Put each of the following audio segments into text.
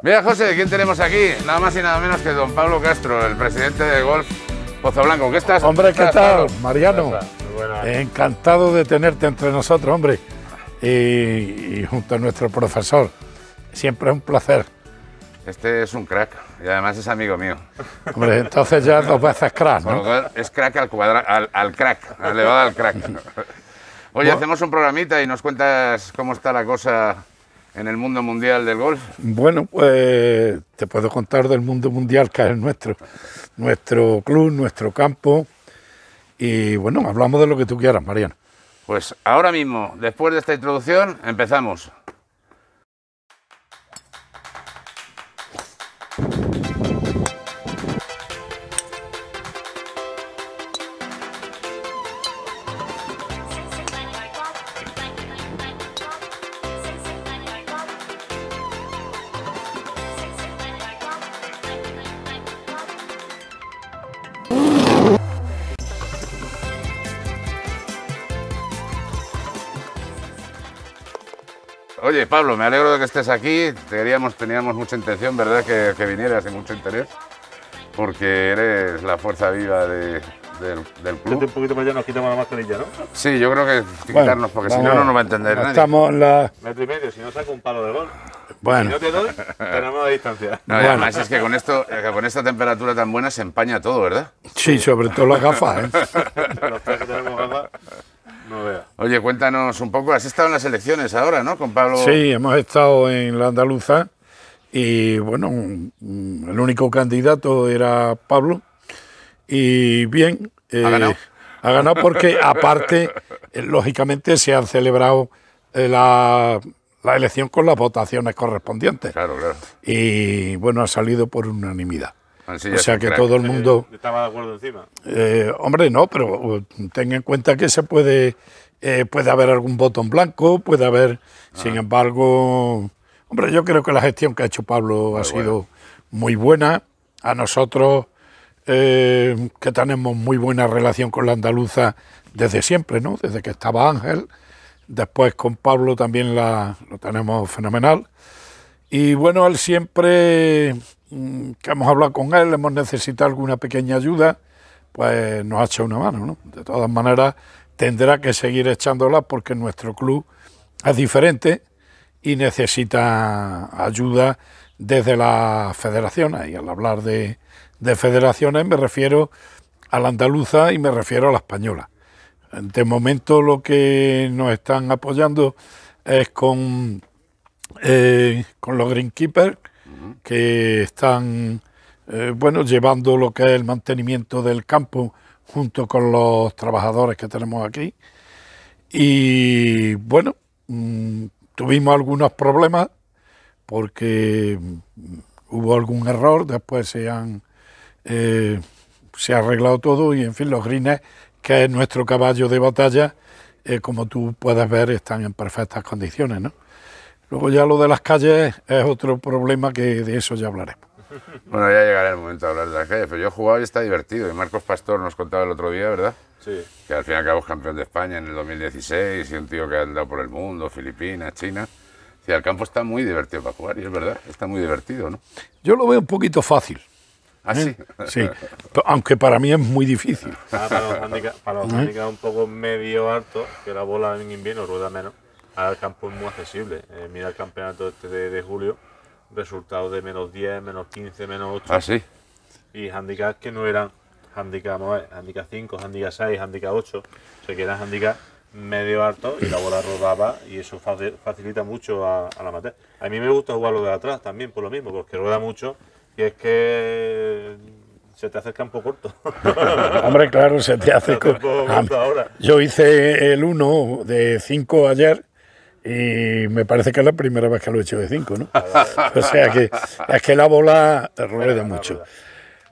Mira, José, ¿quién tenemos aquí? Nada más y nada menos que don Pablo Castro, el presidente de Golf Pozoblanco. ¿Qué estás? Hombre, ¿qué tal, Mariano? Encantado de tenerte entre nosotros, hombre. Y junto a nuestro profesor. Siempre es un placer. Este es un crack y además es amigo mío. Hombre, entonces ya dos veces crack, ¿no? Bueno, es crack al crack, elevado al crack. Oye, hacemos un programita y nos cuentas cómo está la cosa en el mundo mundial del golf. Bueno, pues te puedo contar del mundo mundial, que es el nuestro. Nuestro club, nuestro campo. Y bueno, hablamos de lo que tú quieras, Mariano. Pues ahora mismo, después de esta introducción, empezamos. Oye, Pablo, me alegro de que estés aquí. Teníamos mucha intención, ¿verdad?, que vinieras, y mucho interés, porque eres la fuerza viva del club. Vete un poquito para allá, nos quitamos la mascarilla, ¿no? Sí, yo creo que quitarnos, porque si no, no nos va a entender nadie. Estamos la... Metro y medio, si no saco un palo de gol. Bueno. Si no te doy, tenemos la distancia. No, bueno. Además es que con esto, con esta temperatura tan buena se empaña todo, ¿verdad? Sí, sobre todo las gafas, ¿eh? Los tres que tenemos gafas... No vea. Oye, cuéntanos un poco, has estado en las elecciones ahora, ¿no? Con Pablo... Sí, hemos estado en la Andaluza y, bueno, el único candidato era Pablo y bien... ¿Ha ganado? Ha ganado porque, aparte, lógicamente se han celebrado la elección con las votaciones correspondientes. Claro, claro. Y, bueno, ha salido por unanimidad. Mansilla, o sea que todo el mundo... ¿Estaba de acuerdo encima? Hombre, no, pero tenga en cuenta que se puede haber algún voto en blanco, puede haber... Ah. Sin embargo, hombre, yo creo que la gestión que ha hecho Pablo ha sido muy buena. A nosotros, que tenemos muy buena relación con la Andaluza desde siempre, ¿no? Desde que estaba Ángel. Después con Pablo también lo tenemos fenomenal. Y bueno, él siempre... que hemos hablado con él, hemos necesitado alguna pequeña ayuda, pues nos ha hecho una mano, ¿no? De todas maneras, tendrá que seguir echándola porque nuestro club es diferente y necesita ayuda desde las federaciones. Y al hablar de federaciones me refiero a la andaluza y me refiero a la española. De momento lo que nos están apoyando es con los greenkeepers, que están bueno, llevando lo que es el mantenimiento del campo junto con los trabajadores que tenemos aquí. Y bueno, tuvimos algunos problemas porque hubo algún error, después se ha arreglado todo y en fin, los greens, que es nuestro caballo de batalla, como tú puedes ver, están en perfectas condiciones, ¿no? Luego ya lo de las calles es otro problema que de eso ya hablaremos. Bueno, ya llegará el momento de hablar de las calles, pero yo he jugado y está divertido. Y Marcos Pastor nos contaba el otro día, ¿verdad? Sí. Que al fin y al cabo es campeón de España en el 2016 y un tío que ha andado por el mundo, Filipinas, China. Y el campo está muy divertido para jugar y es verdad, está muy divertido, ¿no? Yo lo veo un poquito fácil. ¿Ah, sí? Sí, aunque para mí es muy difícil. Ah, para los handicap un poco medio alto, que la bola en invierno rueda menos. Ahora el campo es muy accesible. Mira el campeonato este de julio, resultados de menos 10, menos 15, menos 8. Ah, sí. Y handicaps que no eran handicap 9, handicap 5, handicap 6, handicap 8. O sea que eran handicap medio alto y la bola rodaba y eso facilita mucho al amateur. A mí me gusta jugarlo de atrás también por lo mismo, porque rueda mucho y es que... se te hace el campo corto. Hombre, claro, se te hace corto ahora. Yo hice el 1 de 5 ayer. Y me parece que es la primera vez que lo he hecho de 5, ¿no? O sea que es que la bola rueda mucho.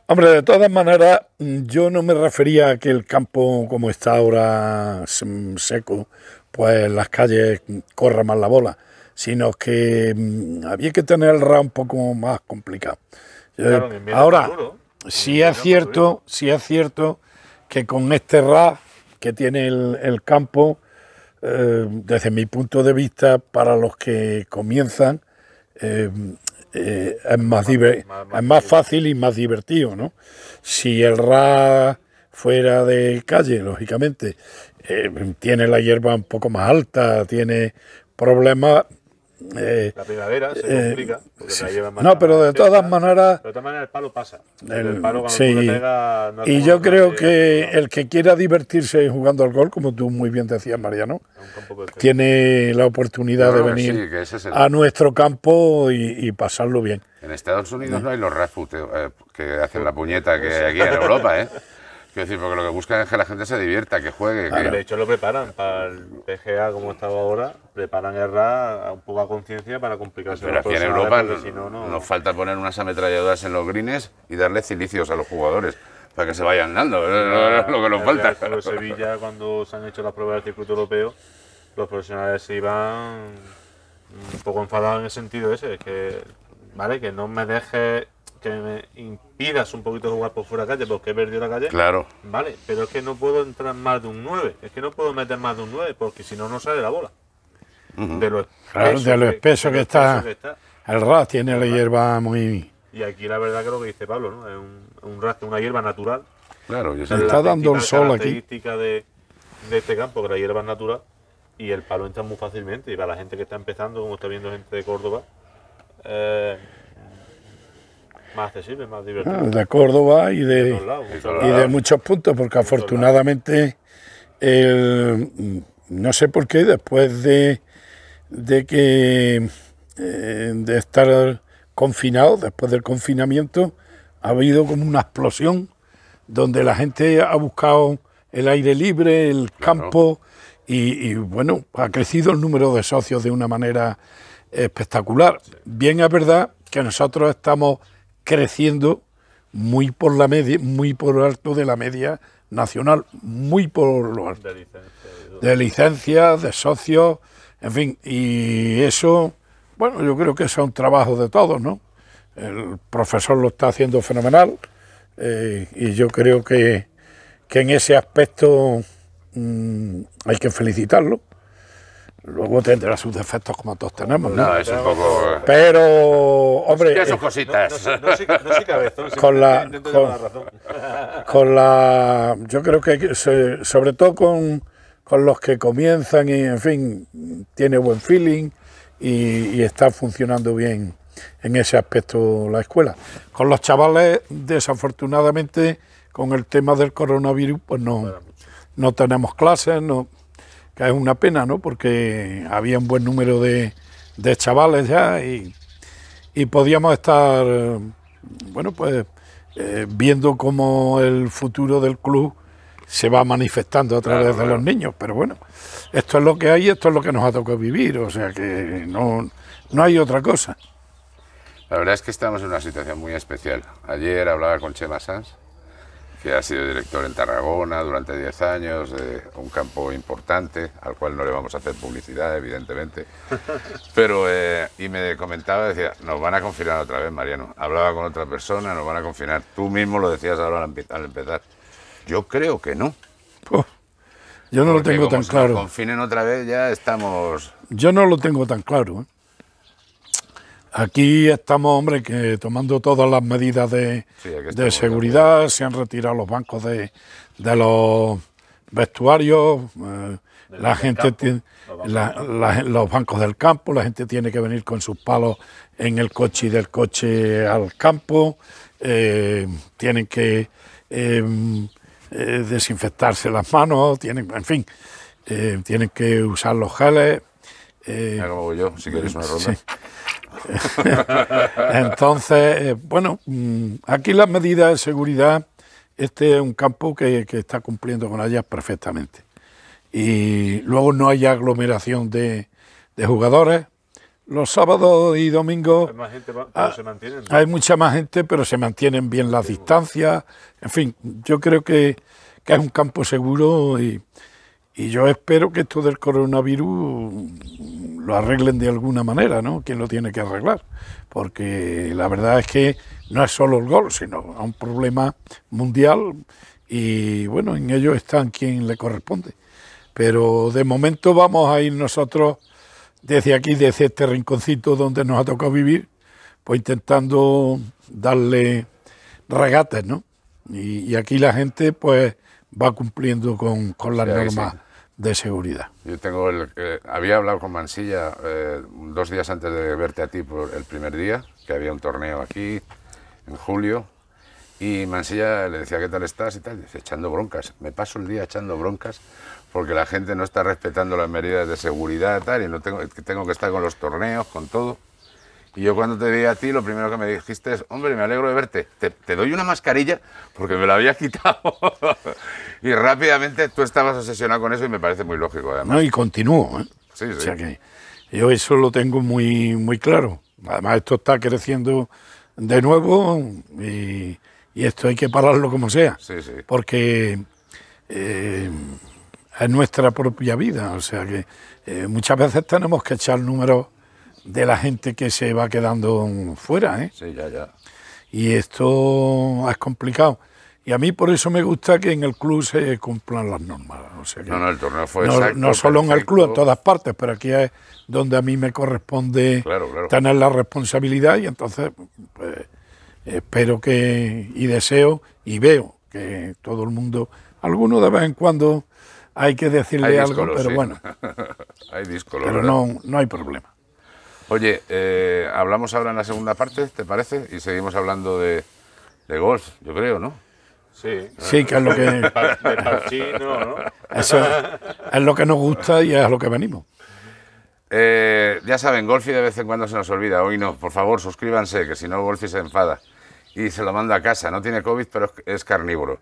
Hombre, de todas maneras, yo no me refería a que el campo, como está ahora seco, pues las calles corra más la bola, sino que había que tener el round un poco más complicado. Claro, ahora, sí es cierto que con este round que tiene el campo, desde mi punto de vista, para los que comienzan, es más fácil y más divertido, ¿no? Si el RA fuera de calle, lógicamente, tiene la hierba un poco más alta, tiene problemas. La primavera se complica porque la lleva más. No, pero de todas maneras el palo pasa. El palo cuando sí. Pega, no, y yo creo que el que quiera divertirse jugando al golf, como tú muy bien decías, Mariano, tiene la oportunidad de venir a nuestro campo y pasarlo bien. En Estados Unidos no hay los refus que hacen la puñeta que aquí en Europa, ¿eh? Quiero decir, porque lo que buscan es que la gente se divierta, que juegue. Claro. De hecho, lo preparan para el PGA, como estaba ahora, preparan el RA un poco a conciencia para complicarse. Pero aquí en Europa nos falta poner unas ametralladoras en los greens y darle cilicios a los jugadores para que se vayan dando. Es lo que nos falta. En Sevilla, cuando se han hecho las pruebas del circuito europeo, los profesionales se iban un poco enfadados en el sentido ese, que, ¿vale? Que no me deje, que me impidas un poquito jugar por fuera de calle, porque he perdido la calle. Claro. Vale, pero es que no puedo entrar más de un 9, es que no puedo meter más de un 9, porque si no, no sale la bola. De lo espeso que está. El RAS tiene la hierba muy... Y aquí la verdad que lo que dice Pablo, ¿no? Es un RAS, una hierba natural. Claro, yo sé. Está dando el sol aquí. La característica de este campo, que la hierba es natural, y el palo entra muy fácilmente. Y para la gente que está empezando, como está viendo gente de Córdoba, más accesible, más divertido. De Córdoba y de muchos puntos, porque afortunadamente, no sé por qué, después de estar confinados, después del confinamiento, ha habido como una explosión donde la gente ha buscado el aire libre, el campo, y bueno, ha crecido el número de socios de una manera espectacular. Sí. Bien, es verdad que nosotros estamos creciendo muy por alto de la media nacional, muy por lo alto. De licencias, de socios, en fin, y eso, bueno, yo creo que eso es un trabajo de todos, ¿no? El profesor lo está haciendo fenomenal, y yo creo que en ese aspecto hay que felicitarlo. Luego tendrá sus defectos como todos tenemos, ¿no? No, es un poco... Pero, hombre... Sí, sus cositas. Con la... Yo creo que, sobre todo con los que comienzan, y en fin, tiene buen feeling y está funcionando bien en ese aspecto la escuela. Con los chavales, desafortunadamente, con el tema del coronavirus, pues no tenemos clases, no... Que es una pena, ¿no? Porque había un buen número de chavales ya y podíamos estar, bueno, pues viendo cómo el futuro del club se va manifestando a través de los niños. Pero bueno, esto es lo que hay, esto es lo que nos ha tocado vivir, o sea que no hay otra cosa. La verdad es que estamos en una situación muy especial. Ayer hablaba con Chema Sanz, que ha sido director en Tarragona durante 10 años, un campo importante, al cual no le vamos a hacer publicidad, evidentemente. Pero, y me comentaba, decía, nos van a confinar otra vez, Mariano. Hablaba con otra persona, nos van a confinar. Tú mismo lo decías ahora al empezar. Yo creo que no. Yo no lo tengo tan claro. Nos confinen otra vez, ya estamos... Yo no lo tengo tan claro, ¿eh? Aquí estamos, hombre, que tomando todas las medidas de seguridad, se han retirado los bancos de los vestuarios, la gente tiene, los bancos del campo, la gente tiene que venir con sus palos en el coche y del coche al campo, tienen que desinfectarse las manos, tienen que usar los geles. Hago yo, si quieres una ronda. Sí. Entonces, bueno, aquí las medidas de seguridad, este es un campo que está cumpliendo con ellas perfectamente. Y luego no hay aglomeración de jugadores. Los sábados y domingos hay más gente, pero se mantienen, ¿no? Hay mucha más gente, pero se mantienen bien las distancias. En fin, yo creo que es un campo seguro y yo espero que esto del coronavirus lo arreglen de alguna manera, ¿no? ¿Quién lo tiene que arreglar? Porque la verdad es que no es solo el golf, sino un problema mundial y, bueno, en ello están quien le corresponde. Pero de momento vamos a ir nosotros desde aquí, desde este rinconcito donde nos ha tocado vivir, pues intentando darle regates, ¿no? Y aquí la gente pues va cumpliendo con las normas de seguridad. Yo tengo había hablado con Mansilla 2 días antes de verte a ti por el primer día, que había un torneo aquí en julio, y Mansilla le decía, ¿qué tal estás? Y tal, dice, echando broncas. Me paso el día echando broncas porque la gente no está respetando las medidas de seguridad, tal, y no tengo que estar con los torneos, con todo. Y yo cuando te vi a ti, lo primero que me dijiste es, hombre, me alegro de verte, te doy una mascarilla porque me la habías quitado. Y rápidamente tú estabas obsesionado con eso y me parece muy lógico, además. No, y continúo, ¿eh? Sí, sí. O sea que yo eso lo tengo muy, muy claro. Además, esto está creciendo de nuevo y esto hay que pararlo como sea. Sí, sí. Porque es nuestra propia vida. O sea que muchas veces tenemos que echar números de la gente que se va quedando fuera, ¿eh? Sí, ya, ya. Y esto es complicado. Y a mí por eso me gusta que en el club se cumplan las normas. O sea que no, el torneo fue exacto. No solo perfecto. En el club, en todas partes, pero aquí es donde a mí me corresponde tener la responsabilidad y entonces pues, espero que, y deseo, y veo que todo el mundo, alguno de vez en cuando hay que decirle algo, pero bueno. Hay discolor, pero no hay problema. Oye, hablamos ahora en la segunda parte, ¿te parece? Y seguimos hablando de golf, yo creo, ¿no? Sí. Sí, que es lo que... ¿no? Eso es lo que nos gusta y es lo que venimos. Ya saben, Golfi de vez en cuando se nos olvida. Hoy no, por favor, suscríbanse, que si no Golfi se enfada. Y se lo manda a casa, no tiene COVID, pero es carnívoro.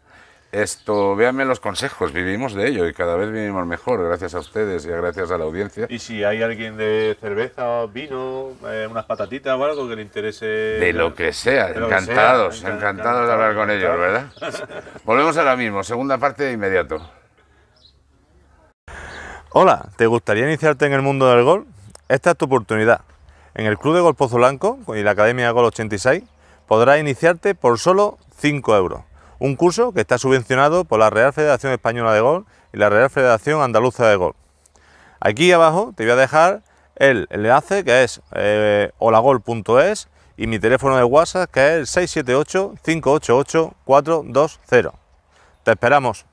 Esto, véanme los consejos, vivimos de ello y cada vez vivimos mejor, gracias a ustedes y gracias a la audiencia. Y si hay alguien de cerveza, vino, unas patatitas o algo que le interese... De lo que sea, encantados, encantados de hablar con ellos, ¿verdad? Volvemos ahora mismo, segunda parte de inmediato. Hola, ¿te gustaría iniciarte en el mundo del golf? Esta es tu oportunidad. En el Club de Golf Pozoblanco y la Academia Golf 86 podrás iniciarte por solo 5 euros. Un curso que está subvencionado por la Real Federación Española de Golf y la Real Federación Andaluza de Golf. Aquí abajo te voy a dejar el enlace que es holagol.es y mi teléfono de WhatsApp que es el 678-588-420. Te esperamos.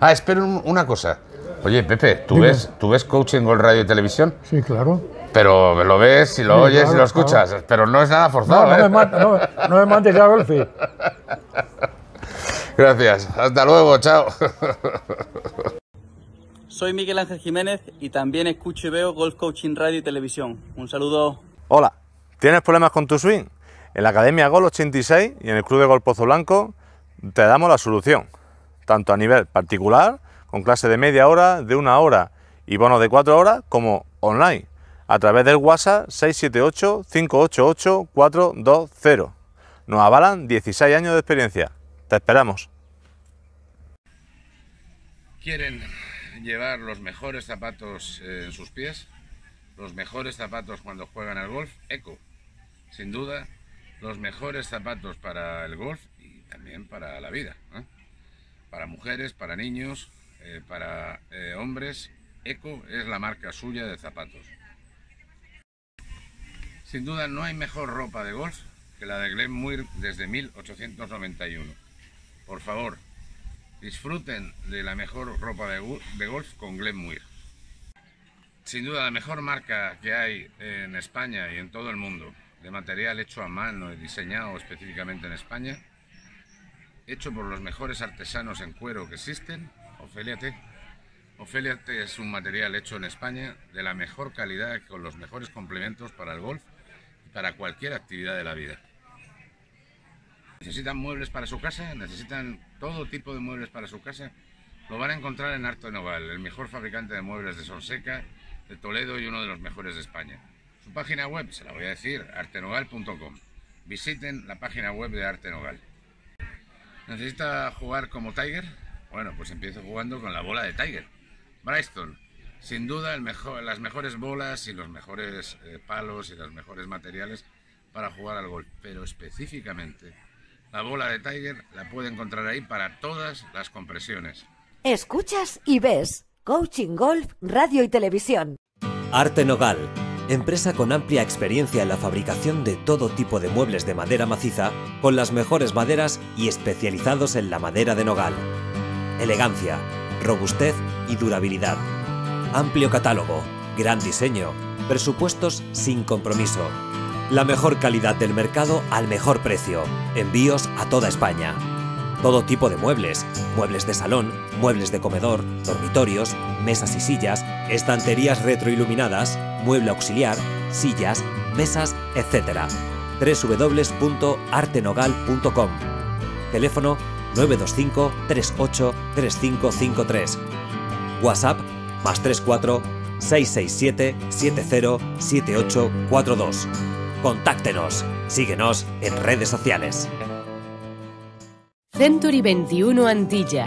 Ah, espera una cosa. Oye, Pepe, ¿tú ves Coaching Golf Radio y Televisión? Sí, claro. Pero lo ves y lo oyes y lo escuchas, pero no es nada forzado. No, no me mandes a Golfi. Gracias, hasta luego, chao. Soy Miguel Ángel Jiménez y también escucho y veo Golf Coaching Radio y Televisión. Un saludo. Hola, ¿tienes problemas con tu swing? En la Academia Golf 86 y en el Club de Golf Pozoblanco te damos la solución, tanto a nivel particular, con clase de media hora, de 1 hora y bonos de 4 horas, como online, a través del WhatsApp 678-588-420. Nos avalan 16 años de experiencia. Te esperamos. ¿Quieren llevar los mejores zapatos en sus pies? Los mejores zapatos cuando juegan al golf, Eco. Sin duda, los mejores zapatos para el golf y también para la vida, ¿eh? Para mujeres, para niños... para hombres, Eco es la marca suya de zapatos. Sin duda no hay mejor ropa de golf que la de Glenmuir desde 1891. Por favor, disfruten de la mejor ropa de golf con Glenmuir. Sin duda la mejor marca que hay en España y en todo el mundo, de material hecho a mano y diseñado específicamente en España, hecho por los mejores artesanos en cuero que existen, Opheliate. Opheliate es un material hecho en España de la mejor calidad con los mejores complementos para el golf y para cualquier actividad de la vida. ¿Necesitan muebles para su casa? ¿Necesitan todo tipo de muebles para su casa? Lo van a encontrar en Arte Nogal, el mejor fabricante de muebles de Sonseca, de Toledo y uno de los mejores de España. Su página web, se la voy a decir, artenogal.com. Visiten la página web de Arte Nogal. ¿Necesita jugar como Tiger? Bueno, pues empiezo jugando con la bola de Tiger. Briston, sin duda las mejores bolas y los mejores palos y los mejores materiales para jugar al golf. Pero específicamente, la bola de Tiger la puede encontrar ahí para todas las compresiones. Escuchas y ves Coaching Golf Radio y Televisión. Arte Nogal, empresa con amplia experiencia en la fabricación de todo tipo de muebles de madera maciza, con las mejores maderas y especializados en la madera de nogal. Elegancia, robustez y durabilidad. Amplio catálogo, gran diseño, presupuestos sin compromiso. La mejor calidad del mercado al mejor precio. Envíos a toda España. Todo tipo de muebles, muebles de salón, muebles de comedor, dormitorios, mesas y sillas, estanterías retroiluminadas, mueble auxiliar, sillas, mesas, etc. www.artenogal.com. Teléfono 925 38 3553. WhatsApp +34 667 707842. Contáctenos. Síguenos en redes sociales. Century 21 Antilla,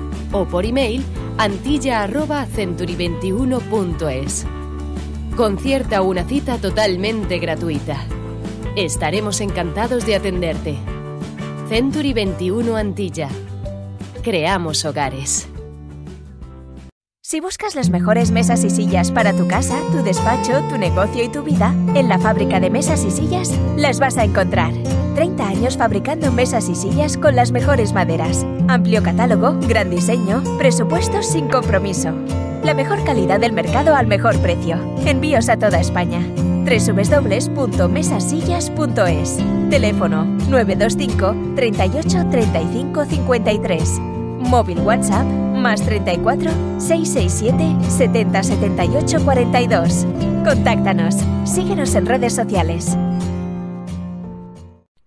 o por email antilla@century21.es. Concierta una cita totalmente gratuita. Estaremos encantados de atenderte. Century 21 Antilla. Creamos hogares. Si buscas las mejores mesas y sillas para tu casa, tu despacho, tu negocio y tu vida, en la fábrica de mesas y sillas las vas a encontrar. 30 años fabricando mesas y sillas con las mejores maderas. Amplio catálogo, gran diseño, presupuestos sin compromiso. La mejor calidad del mercado al mejor precio. Envíos a toda España. www.mesasillas.es. Teléfono 925 38 35 53. Móvil WhatsApp +34 667 70 78 42. Contáctanos. Síguenos en redes sociales.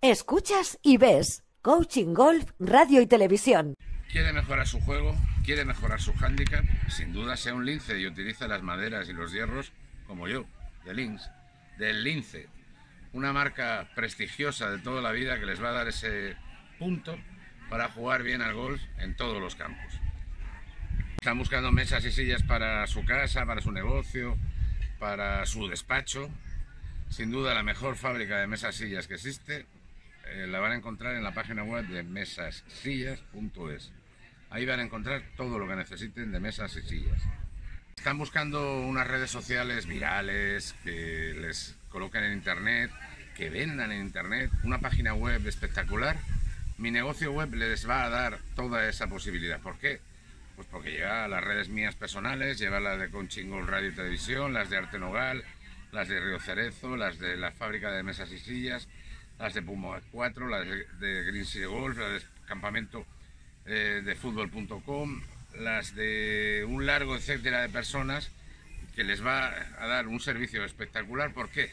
Escuchas y ves Coaching Golf Radio y Televisión. Quiere mejorar su juego, quiere mejorar su hándicap. Sin duda sea un lince y utiliza las maderas y los hierros como yo, de Lynx, del lince. Una marca prestigiosa de toda la vida que les va a dar ese punto para jugar bien al golf en todos los campos. Están buscando mesas y sillas para su casa, para su negocio, para su despacho. Sin duda la mejor fábrica de mesas y sillas que existe, la van a encontrar en la página web de mesasillas.es. Ahí van a encontrar todo lo que necesiten de mesas y sillas. Están buscando unas redes sociales virales, que les coloquen en internet, que vendan en internet, una página web espectacular. Mi negocio web les va a dar toda esa posibilidad. ¿Por qué? Pues porque lleva las redes mías personales, lleva las de Coaching Golf Radio y Televisión, las de Arte Nogal, las de Río Cerezo, las de la fábrica de mesas y sillas, las de Pumo 4, las de Green Golf, las de campamento de fútbol.com, las de un largo etcétera de personas que les va a dar un servicio espectacular. ¿Por qué?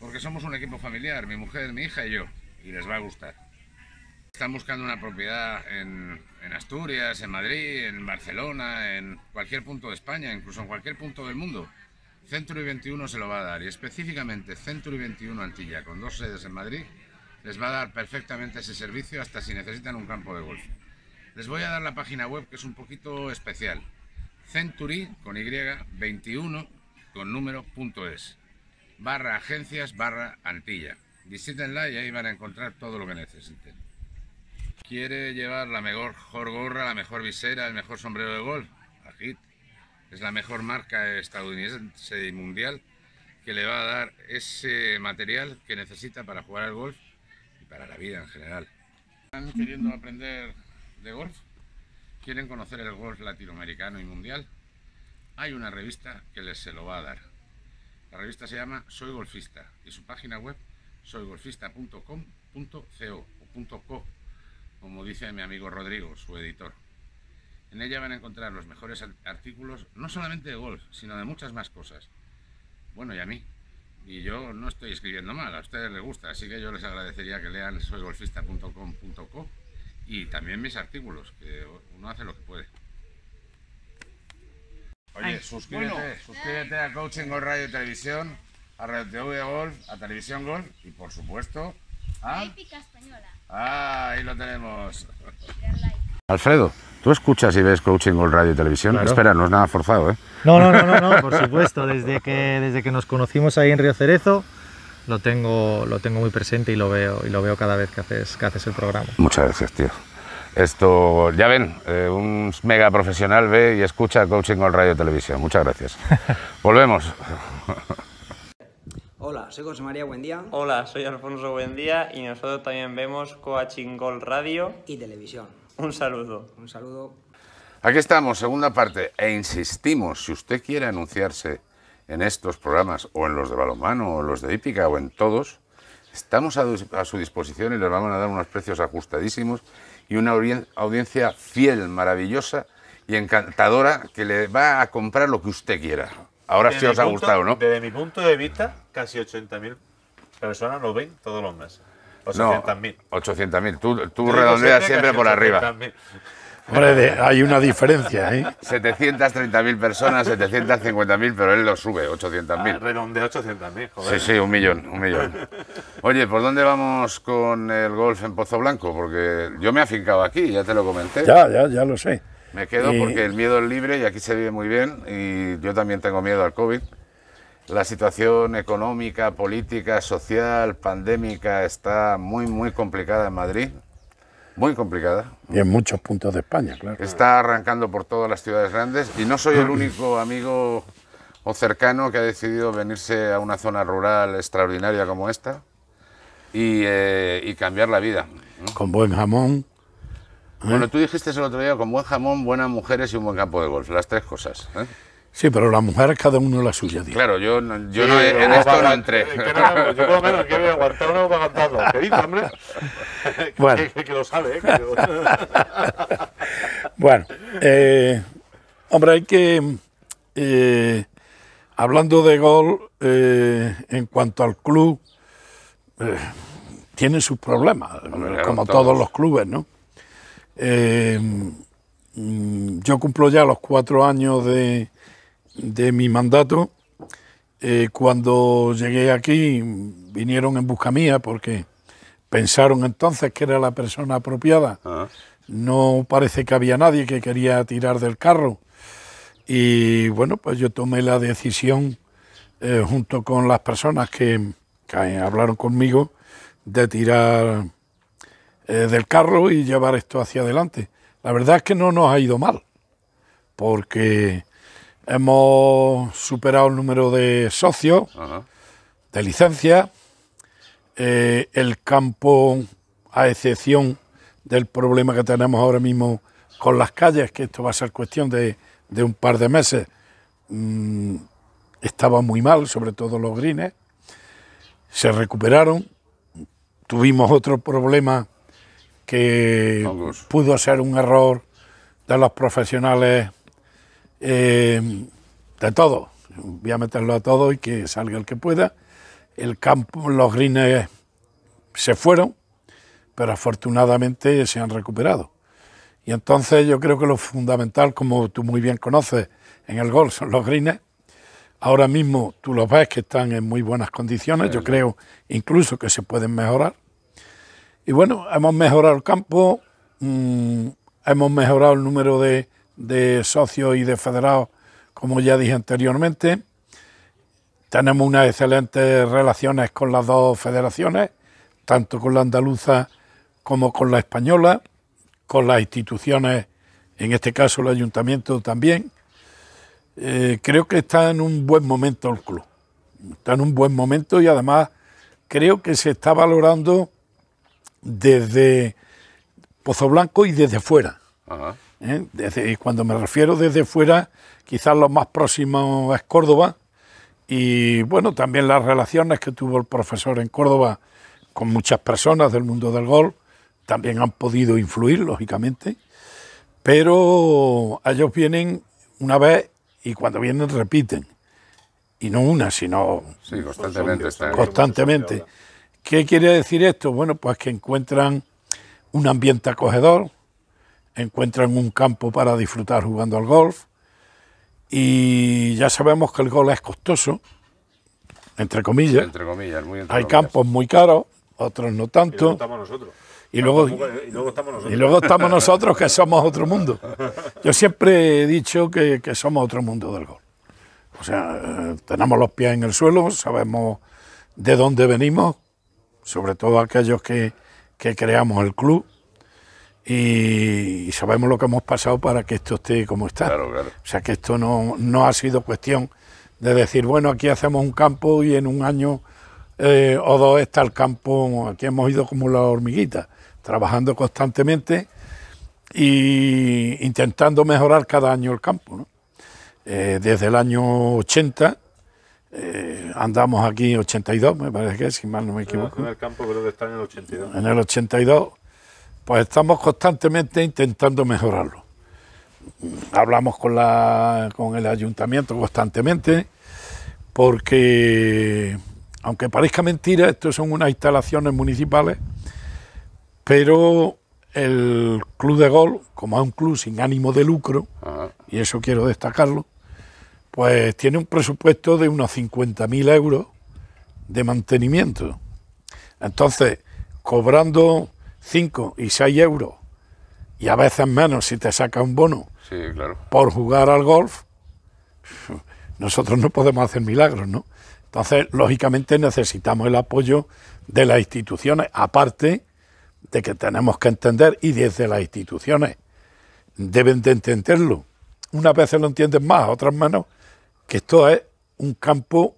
Porque somos un equipo familiar, mi mujer, mi hija y yo, y les va a gustar. Están buscando una propiedad en Asturias, en Madrid, en Barcelona, en cualquier punto de España, incluso en cualquier punto del mundo. Century 21 se lo va a dar, y específicamente Century 21 Antilla, con dos sedes en Madrid, les va a dar perfectamente ese servicio, hasta si necesitan un campo de golf. Les voy a dar la página web, que es un poquito especial. Century, con Y, 21, con número.es, /agencias/Antilla. Visítenla y ahí van a encontrar todo lo que necesiten. ¿Quiere llevar la mejor gorra, la mejor visera, el mejor sombrero de golf? Hit es la mejor marca estadounidense y mundial que le va a dar ese material que necesita para jugar al golf y para la vida en general. ¿Están queriendo aprender de golf? ¿Quieren conocer el golf latinoamericano y mundial? Hay una revista que les se lo va a dar. La revista se llama Soy Golfista y su página web soygolfista.com.co. Como dice mi amigo Rodrigo, su editor. En ella van a encontrar los mejores artículos, no solamente de golf, sino de muchas más cosas. Bueno, y a mí. Y yo no estoy escribiendo mal, a ustedes les gusta, así que yo les agradecería que lean soygolfista.com.co y también mis artículos, que uno hace lo que puede. Oye, suscríbete a Coaching Golf Radio y Televisión, a Radio TV Golf, a Televisión Golf y por supuesto a Épica Española. Ah, ahí lo tenemos. Alfredo, ¿tú escuchas y ves Coaching Golf Radio y Televisión? Claro. Espera, no es nada forzado, ¿eh? No, por supuesto, desde que nos conocimos ahí en Río Cerezo lo tengo muy presente y lo veo cada vez que haces el programa. Muchas gracias, tío. Esto, ya ven, un mega profesional ve y escucha Coaching Golf Radio y Televisión. Muchas gracias. Volvemos. Hola, soy José María Buendía. Hola, soy Alfonso Buendía y nosotros también vemos Coaching Golf Radio y Televisión. Un saludo. Un saludo. Aquí estamos, segunda parte. E insistimos, si usted quiere anunciarse en estos programas, o en los de balonmano, o los de hípica, o en todos, estamos a su disposición y les vamos a dar unos precios ajustadísimos y una audiencia fiel, maravillosa y encantadora que le va a comprar lo que usted quiera. Ahora sí os ha gustado, ¿no? Desde mi punto de vista, casi 80.000 personas lo ven todos los meses. 800.000. No, 800.000. Tú redondeas siempre por arriba. Hombre, hay una diferencia, ¿eh? 730.000 personas, 750.000, pero él lo sube, 800.000. Redondea 800.000, joder. Sí, un millón. Oye, ¿por dónde vamos con el golf en Pozoblanco? Porque yo me he afincado aquí, ya te lo comenté. Ya lo sé. Me quedo porque el miedo es libre y aquí se vive muy bien y yo también tengo miedo al COVID. La situación económica, política, social, pandémica está muy, muy complicada en Madrid. Muy complicada. Y en muchos puntos de España, claro. Está arrancando por todas las ciudades grandes y no soy el único amigo o cercano que ha decidido venirse a una zona rural extraordinaria como esta y cambiar la vida, ¿no? Con buen jamón. Bueno, tú dijiste el otro día, con buen jamón, buenas mujeres y un buen campo de golf, las tres cosas, ¿eh? Sí, pero las mujeres cada uno la suya, tío. Claro, yo en esto no entré. Yo por lo menos quiero aguantar uno para cantarlo. ¿Qué dices, hombre? Bueno. Que lo sabe, ¿eh? Bueno, hombre, hay que... hablando de golf, en cuanto al club, tiene sus problemas, hombre, como todos los clubes, ¿no? Yo cumplo ya los 4 años de mi mandato. Cuando llegué aquí vinieron en busca mía porque pensaron entonces que era la persona apropiada. No parece que había nadie que quería tirar del carro y bueno, pues yo tomé la decisión junto con las personas que hablaron conmigo de tirar del carro y llevar esto hacia adelante. La verdad es que no nos ha ido mal porque hemos superado el número de socios, de licencia, el campo, a excepción del problema que tenemos ahora mismo con las calles, que esto va a ser cuestión de un par de meses, estaba muy mal, sobre todo los greens, se recuperaron, tuvimos otro problema que pudo ser un error de los profesionales. De todo, voy a meterlo a todo y que salga el que pueda. El campo, los greens se fueron, pero afortunadamente se han recuperado. Y entonces yo creo que lo fundamental, como tú muy bien conoces en el golf, son los greens. Ahora mismo tú los ves que están en muy buenas condiciones, yo creo incluso que se pueden mejorar. Y bueno, hemos mejorado el campo, hemos mejorado el número de socios y de federados, como ya dije anteriormente. Tenemos unas excelentes relaciones con las dos federaciones, tanto con la andaluza como con la española, con las instituciones, en este caso el ayuntamiento también. Creo que está en un buen momento el club, está en un buen momento y además creo que se está valorando desde Pozoblanco y desde fuera. Y cuando me refiero desde fuera, quizás lo más próximo es Córdoba y bueno, también las relaciones que tuvo el profesor en Córdoba con muchas personas del mundo del golf también han podido influir, lógicamente, pero ellos vienen una vez y cuando vienen repiten, y no una, sino sí, constantemente. ¿Qué quiere decir esto? Bueno, pues que encuentran un ambiente acogedor, encuentran un campo para disfrutar jugando al golf y ya sabemos que el golf es costoso, entre comillas. Entre comillas, muy entre comillas. Hay campos muy caros, otros no tanto. Y luego estamos nosotros. Y luego estamos nosotros que somos otro mundo. Yo siempre he dicho que somos otro mundo del golf. O sea, tenemos los pies en el suelo, sabemos de dónde venimos, sobre todo aquellos que creamos el club, y sabemos lo que hemos pasado para que esto esté como está. Claro, claro. O sea, que esto no ha sido cuestión de decir, bueno, aquí hacemos un campo y en un año o dos está el campo. Aquí hemos ido como la hormiguita, trabajando constantemente e intentando mejorar cada año el campo, ¿no? Desde el año 80, andamos aquí 82, me parece que, si mal no me equivoco. En el campo creo que está en el 82. En el 82, pues estamos constantemente intentando mejorarlo. Hablamos con el ayuntamiento constantemente, porque, aunque parezca mentira, estos son unas instalaciones municipales, pero el club de golf, como es un club sin ánimo de lucro, ajá, y eso quiero destacarlo, pues tiene un presupuesto de unos 50.000 euros de mantenimiento. Entonces, cobrando 5 y 6 euros, y a veces menos si te saca un bono, sí, claro, por jugar al golf, nosotros no podemos hacer milagros, ¿no? Entonces, lógicamente necesitamos el apoyo de las instituciones, aparte de que tenemos que entender, y desde las instituciones deben de entenderlo. Unas veces lo entienden más, otras menos, que esto es un campo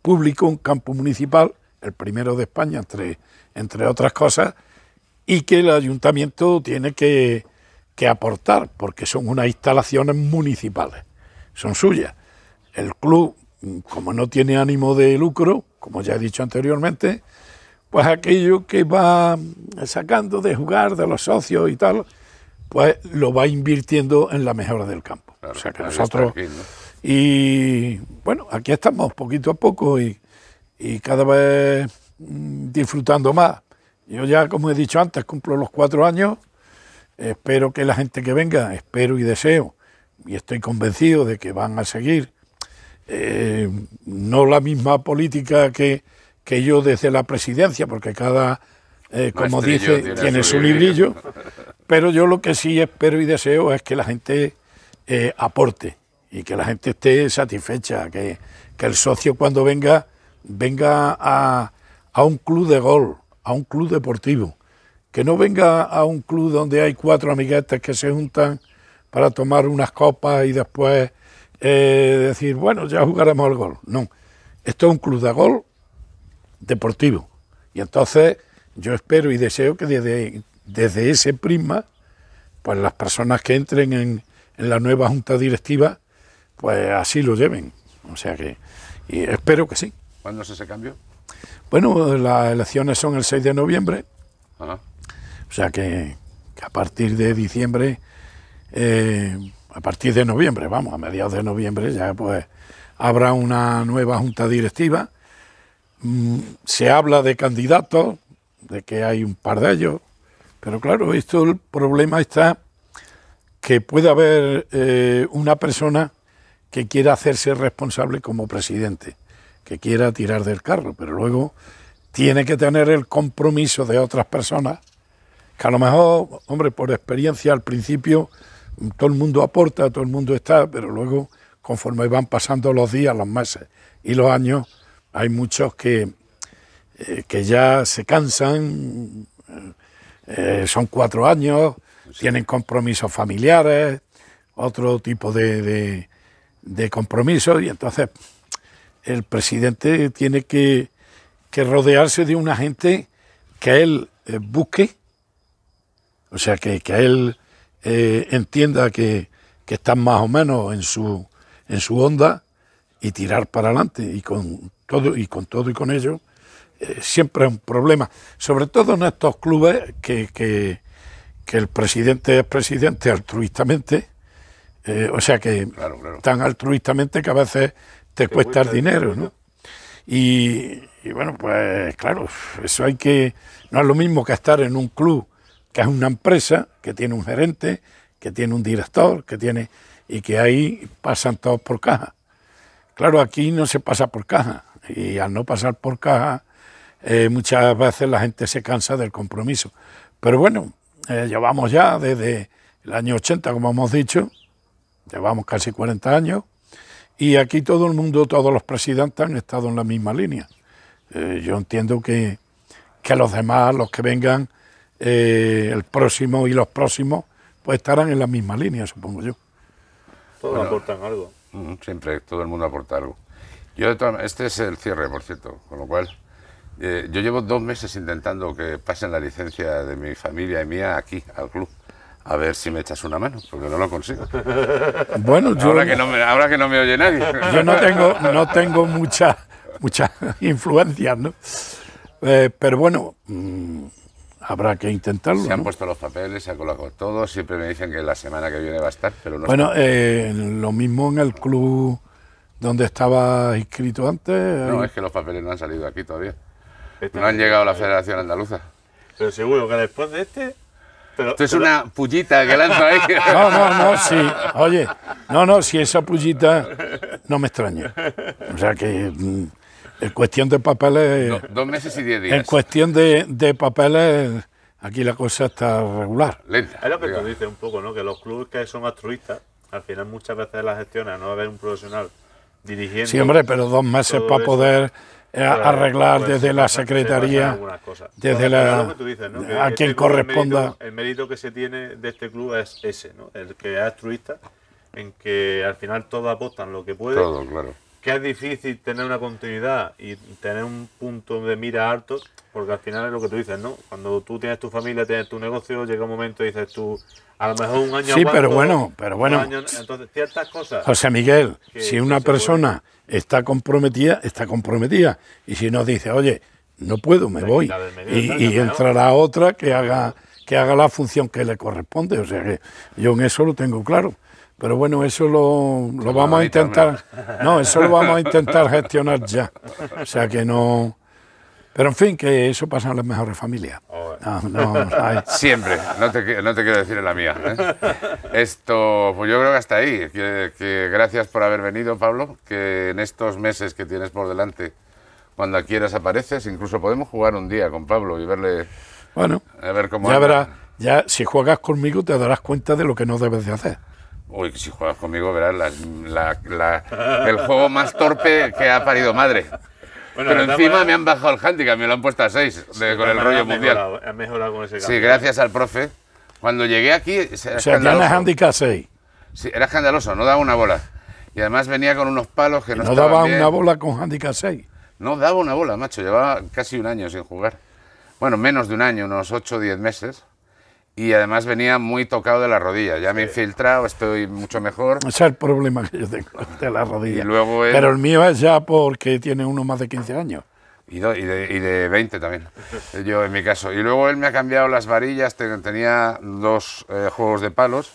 público, un campo municipal, el primero de España, entre otras cosas, y que el ayuntamiento tiene que aportar, porque son unas instalaciones municipales, son suyas. El club, como no tiene ánimo de lucro, como ya he dicho anteriormente, pues aquello que va sacando de jugar de los socios y tal, pues lo va invirtiendo en la mejora del campo. Claro, o sea que nosotros... Aquí, ¿no? Y bueno, aquí estamos poquito a poco y cada vez disfrutando más. Yo ya, como he dicho antes, cumplo los 4 años. Espero que la gente que venga, espero y deseo, y estoy convencido de que van a seguir, no la misma política que yo desde la presidencia, porque cada, como dice, tiene su librillo, pero yo lo que sí espero y deseo es que la gente aporte y que la gente esté satisfecha, que el socio cuando venga a un club de golf, a un club deportivo, que no venga a un club donde hay 4 amiguetes que se juntan para tomar unas copas y después decir, bueno, ya jugaremos al golf. No, esto es un club de golf deportivo. Y entonces yo espero y deseo que desde ese prisma, pues las personas que entren en la nueva junta directiva, pues así lo lleven. O sea que, y espero que sí. ¿Cuándo es ese cambio? Bueno, las elecciones son el 6 de noviembre, ah, o sea que a partir de diciembre, a partir de noviembre, vamos, a mediados de noviembre ya pues habrá una nueva junta directiva. Se habla de candidatos, de que hay un par de ellos, pero claro, esto, el problema está que puede haber una persona que quiera hacerse responsable como presidente, que quiera tirar del carro, pero luego tiene que tener el compromiso de otras personas, que a lo mejor, hombre, por experiencia al principio todo el mundo aporta, todo el mundo está, pero luego conforme van pasando los días, los meses y los años, hay muchos que ya se cansan, son 4 años, sí, tienen compromisos familiares, otro tipo de compromisos, y entonces el presidente tiene que rodearse de una gente que él busque, o sea, que él entienda que están más o menos en su onda, y tirar para adelante, y con ello siempre es un problema, sobre todo en estos clubes que el presidente es presidente altruistamente, o sea que claro, claro, tan altruistamente que a veces te cuesta el dinero, ¿no? Y bueno, pues claro, eso hay que... No es lo mismo que estar en un club que es una empresa, que tiene un gerente, que tiene un director, que tiene... y que ahí pasan todos por caja. Claro, aquí no se pasa por caja, y al no pasar por caja, muchas veces la gente se cansa del compromiso. Pero bueno, llevamos ya desde el año 80, como hemos dicho, llevamos casi 40 años, y aquí todo el mundo, todos los presidentes han estado en la misma línea. Yo entiendo que los demás, los que vengan, el próximo y los próximos, pues estarán en la misma línea, supongo yo. Todos aportan algo. Siempre, todo el mundo aporta algo. Yo, este es el cierre, por cierto, con lo cual, yo llevo 2 meses intentando que pasen la licencia de mi familia y mía aquí, al club. A ver si me echas una mano, porque no lo consigo. Bueno, ahora que no me oye nadie. Yo no tengo muchas influencias, ¿no? Pero bueno, habrá que intentarlo. Se han puesto los papeles, se ha colocado todo. Siempre me dicen que la semana que viene va a estar, pero no. Bueno, lo mismo en el club donde estaba inscrito antes. No, es que los papeles no han salido aquí todavía. No han llegado a la Federación Andaluza. Pero seguro que después de este... Esto es una pullita que lanza ahí. No, sí. Oye, si esa pullita no me extraña. O sea que en cuestión de papeles... 2 meses y 10 días. En cuestión de papeles, aquí la cosa está regular. Lenta. Es lo que tú dices un poco, ¿no? Que los clubes que son altruistas, al final muchas veces las gestionan, no va a haber un profesional dirigiendo... Sí, hombre, pero 2 meses para poder... arreglar desde la secretaría, desde la a quien corresponda. El mérito que se tiene de este club es ese, ¿no? El que es altruista, en que al final todos aportan lo que pueden. Todo, claro. Que es difícil tener una continuidad y tener un punto de mira alto, porque al final es lo que tú dices, ¿no? Cuando tú tienes tu familia, tienes tu negocio, llega un momento y dices tú, a lo mejor un año... Sí, pero bueno. Entonces, ciertas cosas... José Miguel, si una persona está comprometida, está comprometida. Y si nos dice, oye, no puedo, me voy. Y entrará otra que haga la función que le corresponde. O sea que yo en eso lo tengo claro. Pero bueno, eso lo vamos a intentar... No, eso lo vamos a intentar gestionar ya. O sea que no... Pero en fin, que eso pasa en las mejores familias. Siempre, no te quiero decir en la mía, ¿eh? Esto, pues yo creo que hasta ahí. Que gracias por haber venido, Pablo, que en estos meses que tienes por delante, cuando quieras apareces, incluso podemos jugar un día con Pablo y verle... Bueno, a ver cómo ya verás, ya si juegas conmigo te darás cuenta de lo que no debes de hacer. Uy, si juegas conmigo verás el juego más torpe que ha parido madre. Bueno, pero encima me han bajado el handicap, me lo han puesto a 6 con el rollo mundial. Ha mejorado con ese cambio. Sí, gracias al profe. Cuando llegué aquí... Era handicap 6. Sí, era escandaloso, no daba una bola. Y además venía con unos palos que no estaban bien. ¿No daba una bola con handicap 6? No daba una bola, macho. Llevaba casi 1 año sin jugar. Bueno, menos de 1 año, unos 8 o 10 meses. Y además venía muy tocado de la rodilla. Ya me he infiltrado, estoy mucho mejor. Ese es el problema que yo tengo, de la rodilla. Y luego el... Pero el mío es ya porque tiene uno más de 15 años. Y de 20 también, yo en mi caso. Y luego él me ha cambiado las varillas, tenía 2 juegos de palos.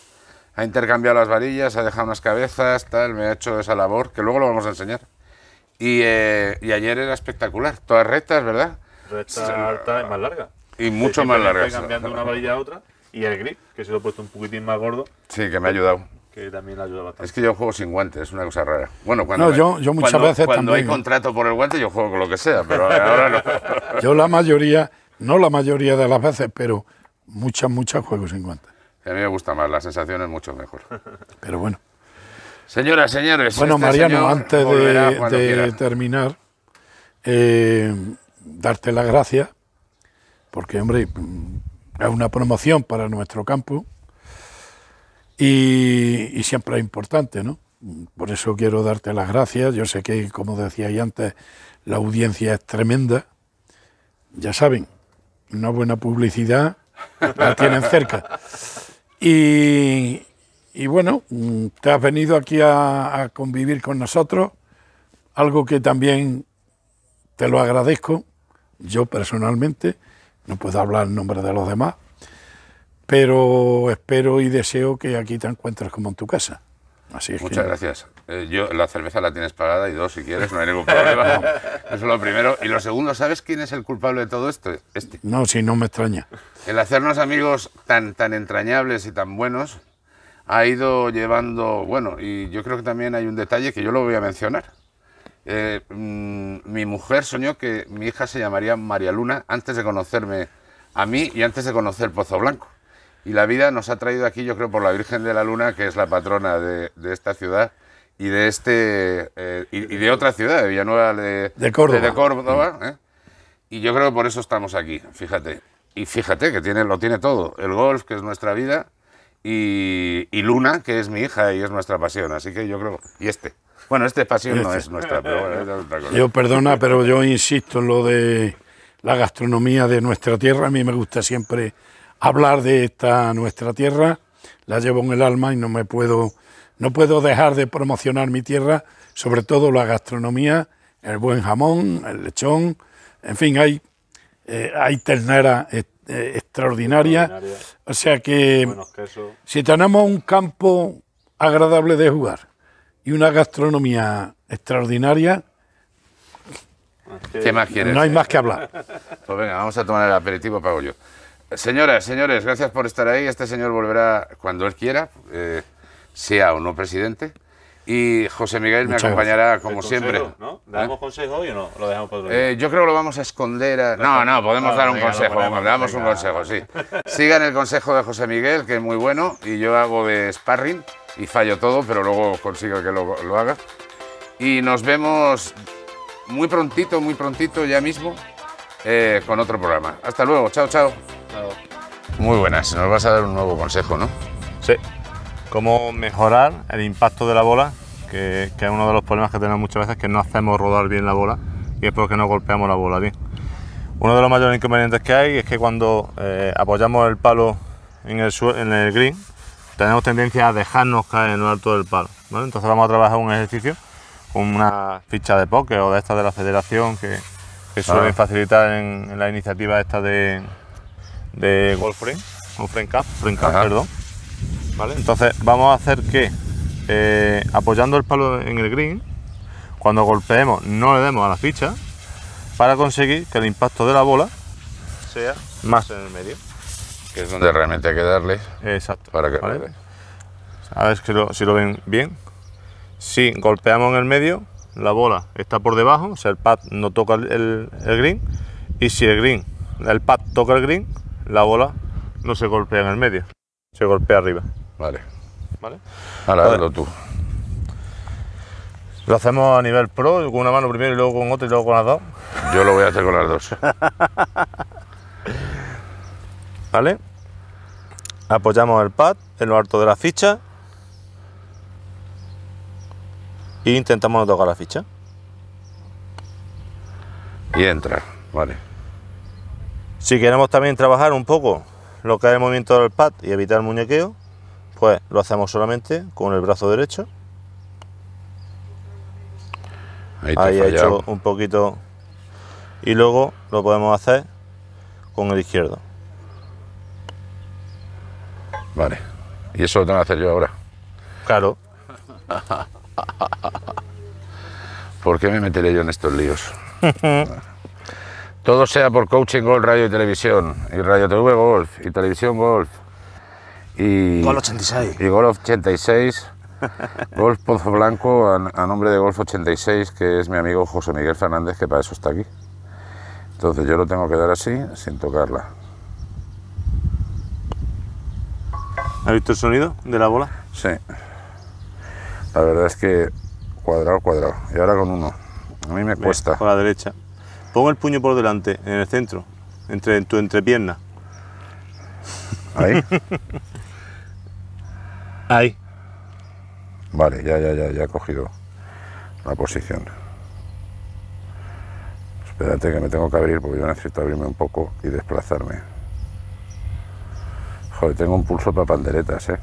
Ha intercambiado las varillas, ha dejado unas cabezas, tal, me ha hecho esa labor, que luego lo vamos a enseñar. Y ayer era espectacular, todas rectas, ¿verdad? Recta alta y más larga. Y mucho más larga. Estoy cambiando una varilla a otra. Y el grip, que se lo he puesto un poquitín más gordo. Sí, que me ha ayudado. Que también ayuda bastante. Es que yo juego sin guantes, es una cosa rara. Bueno, cuando hay contrato por el guante, yo juego con lo que sea, pero ahora no. Yo no la mayoría de las veces, pero muchas juego sin guantes. A mí me gusta más, la sensación es mucho mejor. Pero bueno. Señoras, señores. Bueno, Mariano, antes de terminar, darte las gracias, porque, hombre... Es una promoción para nuestro campo y siempre es importante, ¿no? Por eso quiero darte las gracias. Yo sé que, como decíais antes, la audiencia es tremenda. Ya saben, una buena publicidad la tienen cerca. Y bueno, te has venido aquí a convivir con nosotros, algo que también te lo agradezco, yo personalmente. No puedo hablar en nombre de los demás, pero espero y deseo que aquí te encuentres como en tu casa. Así es. Muchas gracias. La cerveza la tienes pagada y 2 si quieres, no hay ningún problema. No. Eso es lo primero. Y lo segundo, ¿sabes quién es el culpable de todo esto? Este. No, sí, no me extraña. El hacernos amigos tan entrañables y tan buenos ha ido llevando... Bueno, y yo creo que también hay un detalle que yo lo voy a mencionar. Mi mujer soñó que mi hija se llamaría María Luna antes de conocerme a mí y antes de conocer Pozoblanco. Y la vida nos ha traído aquí, yo creo, por la Virgen de la Luna, que es la patrona de esta ciudad y de este y de otra ciudad, de Villanueva de Córdoba. De Córdoba, ¿eh? Y yo creo que por eso estamos aquí, fíjate. Y fíjate que lo tiene todo. El golf, que es nuestra vida, y Luna, que es mi hija y es nuestra pasión. Así que yo creo... Y este. Bueno, este pasión no es nuestra, pero bueno, es otra cosa. Yo, perdona, pero yo insisto en lo de la gastronomía de nuestra tierra. A mí me gusta siempre... hablar de esta nuestra tierra, la llevo en el alma y no puedo dejar de promocionar mi tierra, sobre todo la gastronomía, el buen jamón, el lechón, en fin, hay ternera extraordinaria, o sea que si tenemos un campo agradable de jugar y una gastronomía extraordinaria, ¿qué más quieres? No hay más que hablar. Pues venga, vamos a tomar el aperitivo, pago yo. Señoras, señores, gracias por estar ahí. Este señor volverá cuando él quiera, sea o no presidente. Y José Miguel me acompañará como siempre. ¿No? ¿Damos consejo hoy o no? ¿Lo dejamos para otro día? Yo creo que lo vamos a esconder. No, podemos dar un consejo. Damos un consejo, sí. Sigan el consejo de José Miguel, que es muy bueno, y yo hago de sparring y fallo todo, pero luego consigo que lo haga. Y nos vemos muy prontito, ya mismo, con otro programa. Hasta luego, chao, chao. Muy buenas, nos vas a dar un nuevo consejo, ¿no? Sí, cómo mejorar el impacto de la bola, que es uno de los problemas que tenemos muchas veces, que no hacemos rodar bien la bola y es porque no golpeamos la bola bien. Uno de los mayores inconvenientes que hay es que cuando apoyamos el palo en el green, tenemos tendencia a dejarnos caer en lo alto del palo, ¿vale? Entonces vamos a trabajar un ejercicio con una ficha de póker o de estas de la federación que suelen facilitar en la iniciativa esta de Golf Frame, o Frame Cup, perdón. ¿Vale? Entonces vamos a hacer que apoyando el palo en el green, cuando golpeemos no le demos a la ficha, para conseguir que el impacto de la bola sea más en el medio. Que es donde realmente hay que darle. Exacto. Para que ¿vale? A ver si lo ven bien. Si golpeamos en el medio, la bola está por debajo, o sea, el pad no toca el green, y si el pad toca el green, la bola no se golpea en el medio, se golpea arriba. Vale. Ahora hazlo tú. Lo hacemos a nivel pro, con una mano primero y luego con otra y luego con las dos. Yo lo voy a hacer con las dos. Vale. Apoyamos el pad en lo alto de la ficha e intentamos no tocar la ficha. Y entra, vale. Si queremos también trabajar un poco lo que es el movimiento del pad y evitar el muñequeo, pues lo hacemos solamente con el brazo derecho. Ahí he hecho un poquito. Y luego lo podemos hacer con el izquierdo. Vale. ¿Y eso lo tengo que hacer yo ahora? Claro. ¿Por qué me meteré yo en estos líos? Todo sea por Coaching Golf Radio y Televisión, y Radio TV Golf, y Televisión Golf, y Golf 86. Y Golf 86, Golf Pozoblanco, a nombre de Golf 86, que es mi amigo José Miguel Fernández, que para eso está aquí. Entonces yo lo tengo que dar así, sin tocarla. ¿Has visto el sonido de la bola? Sí. La verdad es que cuadrado, cuadrado. Y ahora con uno. A mí me cuesta. Con la derecha. Pon el puño por delante, en el centro, en tu entrepierna. ¿Ahí? Ahí. Vale, ya he cogido la posición. Espérate que me tengo que abrir, porque yo necesito abrirme un poco y desplazarme. Joder, tengo un pulso para panderetas, ¿eh?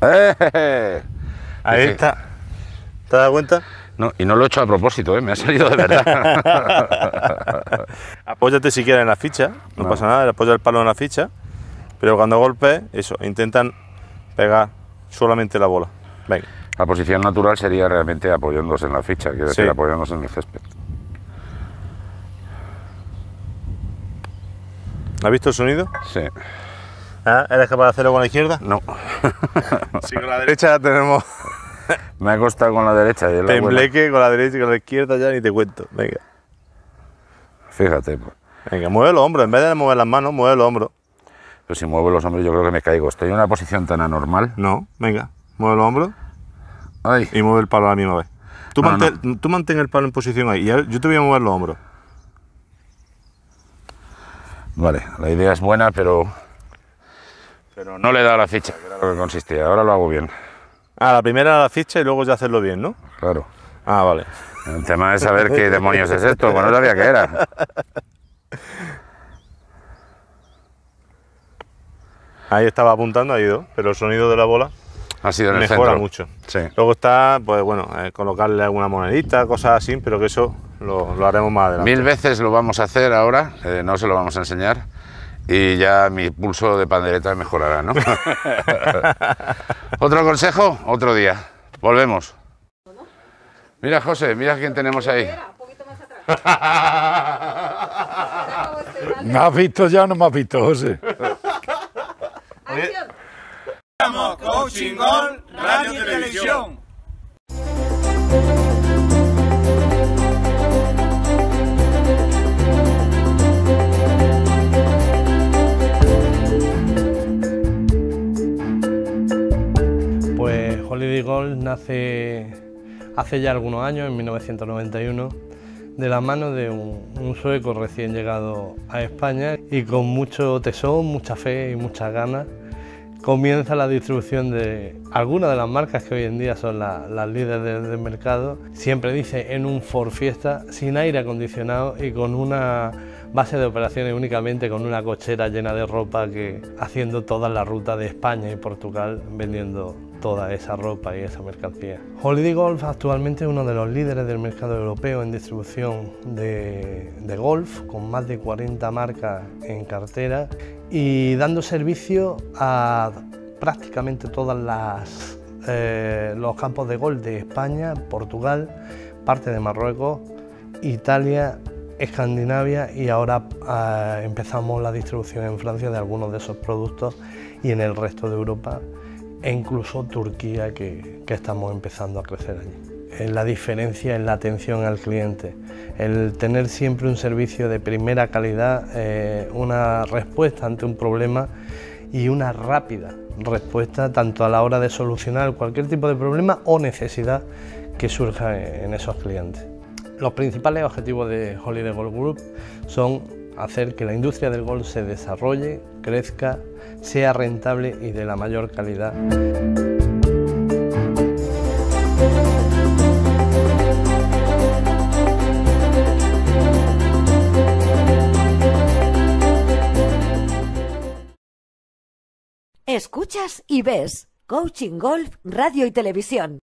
¡Eh! Ahí está. ¿Te has dado cuenta? No, y no lo he hecho a propósito, ¿eh? Me ha salido de verdad. Apóyate si quieres en la ficha, no pasa nada, apoya el palo en la ficha, pero cuando golpees, eso, intentan pegar solamente la bola. Venga. La posición natural sería realmente apoyándose en la ficha, quiere decir apoyándose en el césped. ¿Has visto el sonido? Sí. ¿Ah? ¿Eres capaz de hacerlo con la izquierda? No. Sí, con la derecha tenemos... Me ha costado con la derecha. Tembleque con la derecha y con la izquierda ya ni te cuento. Venga. Fíjate. Pues. Venga, mueve los hombros. En vez de mover las manos, mueve los hombros. Pero si muevo los hombros yo creo que me caigo. ¿Estoy en una posición tan anormal? No. Venga, mueve los hombros. Ay. Y mueve el palo a la misma vez. Tú, no, tú mantén el palo en posición ahí. Y yo te voy a mover los hombros. Vale, la idea es buena, pero no le he dado la ficha, que era lo que consistía. Ahora lo hago bien. Ah, la primera era la ficha y luego ya hacerlo bien, ¿no? Claro. Ah, vale. El tema es saber qué demonios es esto, porque no sabía qué era. Ahí estaba apuntando, ha ido, pero el sonido de la bola ha sido en mejora el mucho. Sí. Luego está, pues bueno, colocarle alguna monedita, cosas así, pero que eso lo haremos más adelante. 1000 veces lo vamos a hacer ahora, no se lo vamos a enseñar. Y ya mi pulso de pandereta mejorará, ¿no? ¿Otro consejo? Otro día. Volvemos. Mira, José, mira quién tenemos ahí. Un poquito más atrás. ¿Me has visto ya o no me has visto, José? Estamos Coaching Golf Radio y Televisión. Holiday Golf nace hace ya algunos años, en 1991, de la mano de un sueco recién llegado a España, y con mucho tesón, mucha fe y muchas ganas comienza la distribución de algunas de las marcas que hoy en día son las líderes del mercado. Siempre dice en un Ford Fiesta, sin aire acondicionado y con una base de operaciones únicamente, con una cochera llena de ropa, que haciendo toda la ruta de España y Portugal vendiendo toda esa ropa y esa mercancía. Holiday Golf actualmente es uno de los líderes del mercado europeo en distribución de golf, con más de 40 marcas en cartera y dando servicio a prácticamente todas los campos de golf de España, Portugal, parte de Marruecos, Italia, Escandinavia, y ahora empezamos la distribución en Francia de algunos de esos productos y en el resto de Europa, e incluso Turquía, que estamos empezando a crecer allí. La diferencia es la atención al cliente, el tener siempre un servicio de primera calidad, una respuesta ante un problema y una rápida respuesta tanto a la hora de solucionar cualquier tipo de problema o necesidad que surja en esos clientes. Los principales objetivos de Holiday Golf Group son hacer que la industria del golf se desarrolle, crezca, sea rentable y de la mayor calidad. Escuchas y ves Coaching Golf Radio y Televisión.